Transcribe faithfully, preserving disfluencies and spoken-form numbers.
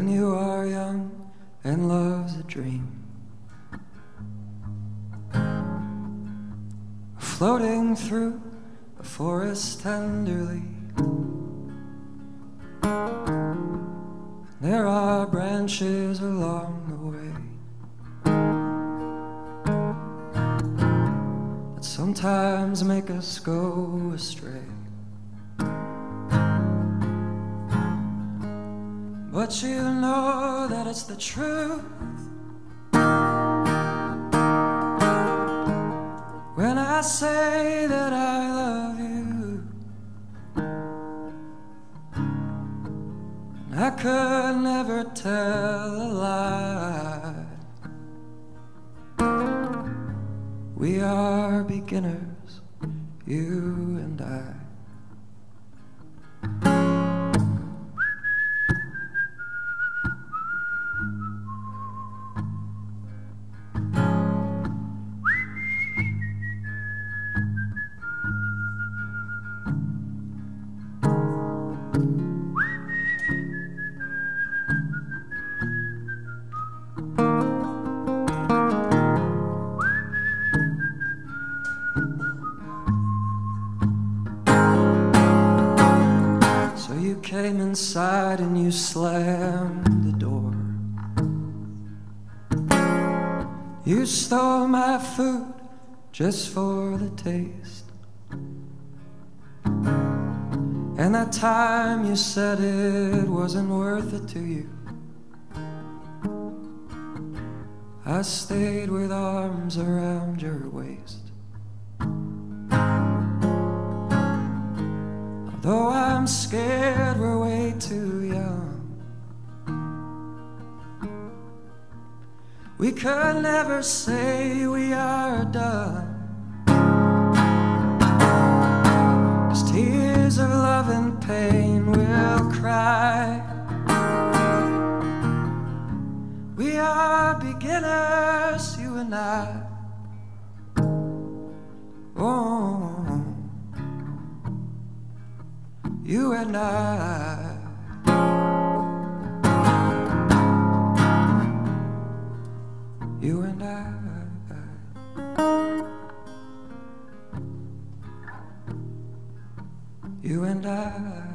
when you are young and love's a dream, floating through the forest tenderly. There are branches along the way that sometimes make us go astray, but you know that it's the truth when I say that I love you. And I could never tell a lie. We are beginners, you and I. Came inside and you slammed the door. You stole my food just for the taste, and that time you said it wasn't worth it to you. I stayed with arms around your waist, though I'm scared we're way too young. We could never say we are done, 'cause tears of love and pain will cry. We are beginners, you and I. Oh, you and I. You and I. You and I.